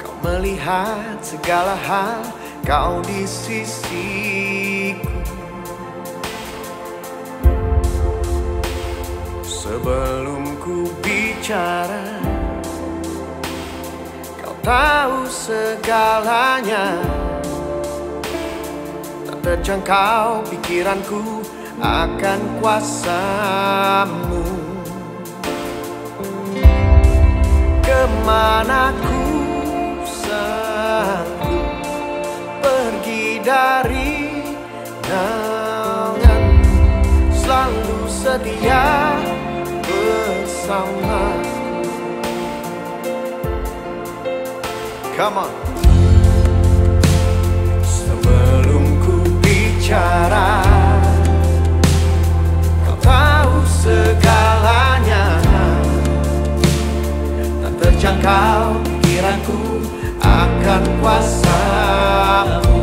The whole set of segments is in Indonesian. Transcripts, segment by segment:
Kau melihat segala hal, kau di sisiku. Sebelum ku bicara, kau tahu segalanya. Tak terjangkau pikiranku akan kuasamu. Kemana ku selalu pergi dari tanganmu, selalu setia bersama. Come on. Sebelum ku bicara, kau tahu segalanya. Tak terjangkau pikiranku akan kuasamu.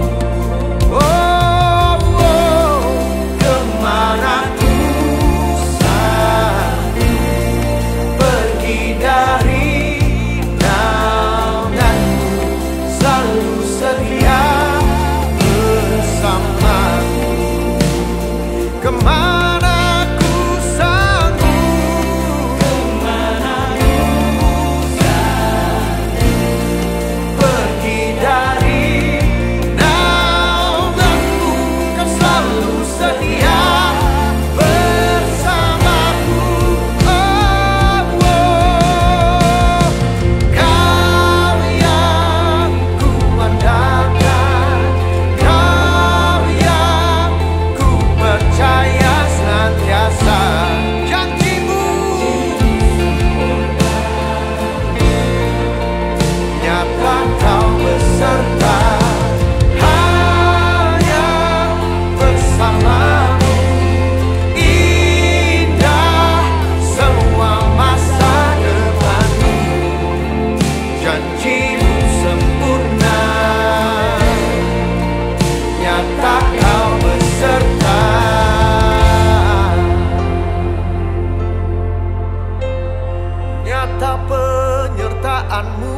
Penyertaanmu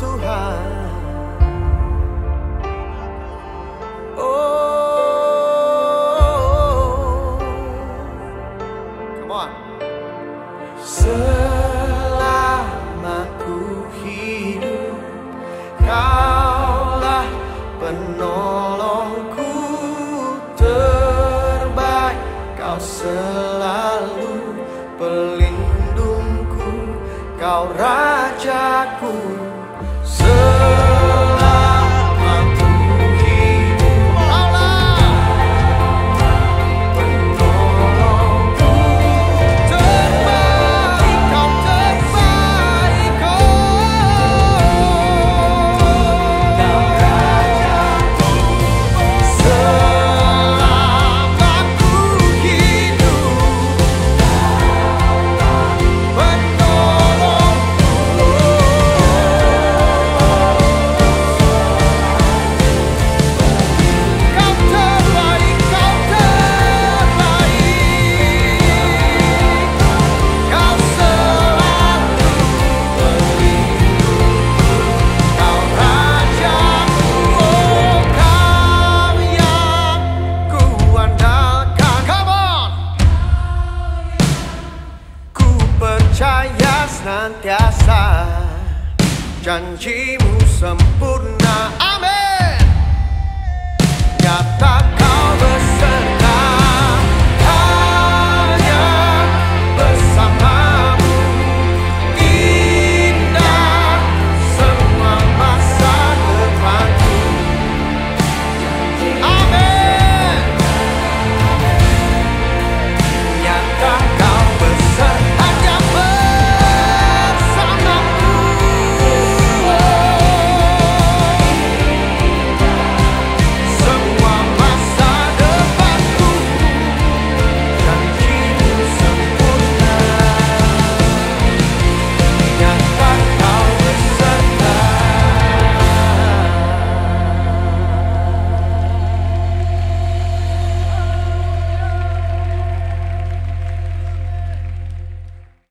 Tuhan, oh, come on. Selama ku hidup, Kaulah penolongku terbaik, Kau selalu pelindungku, Kau rajaku. Selama ku hidup, penolongku terbaik, Kau terbaik, Kau rajaku. Selama ku hidup, percaya senantiasa, janjimu sempurna, amin. Nyatakan.